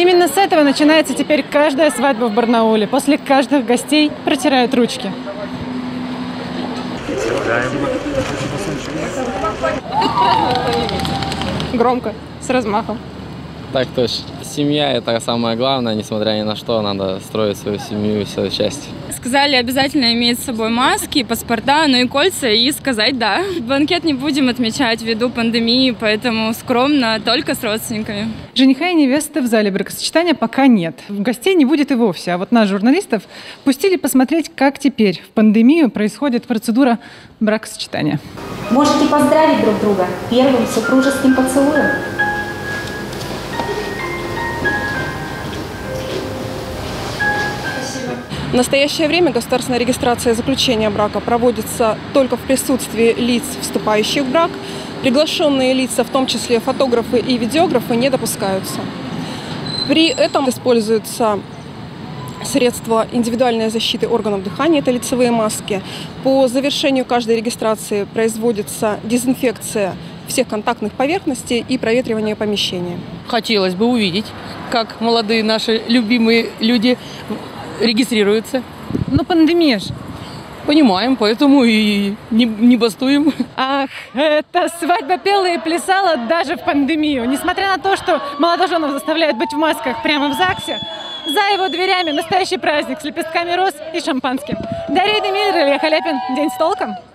Именно с этого начинается теперь каждая свадьба в Барнауле. После каждых гостей протирают ручки. Громко, с размахом. Так точно. Семья – это самое главное, несмотря ни на что, надо строить свою семью и свою счастье. Сказали, обязательно иметь с собой маски, паспорта, ну и кольца, и сказать «да». Банкет не будем отмечать ввиду пандемии, поэтому скромно, только с родственниками. Жениха и невесты в зале бракосочетания пока нет. Гостей не будет и вовсе, а вот нас, журналистов, пустили посмотреть, как теперь в пандемию происходит процедура бракосочетания. Можете поздравить друг друга первым супружеским поцелуем. В настоящее время государственная регистрация заключения брака проводится только в присутствии лиц, вступающих в брак. Приглашенные лица, в том числе фотографы и видеографы, не допускаются. При этом используются средства индивидуальной защиты органов дыхания, это лицевые маски. По завершению каждой регистрации производится дезинфекция всех контактных поверхностей и проветривание помещения. Хотелось бы увидеть, как молодые наши любимые люди регистрируется. Но пандемия же. Понимаем, поэтому и не бастуем. Ах, эта свадьба пела и плясала даже в пандемию. Несмотря на то, что молодоженов заставляют быть в масках прямо в ЗАГСе, за его дверями настоящий праздник с лепестками роз и шампанским. Дарья Демиллер, Илья Халяпин. День с толком.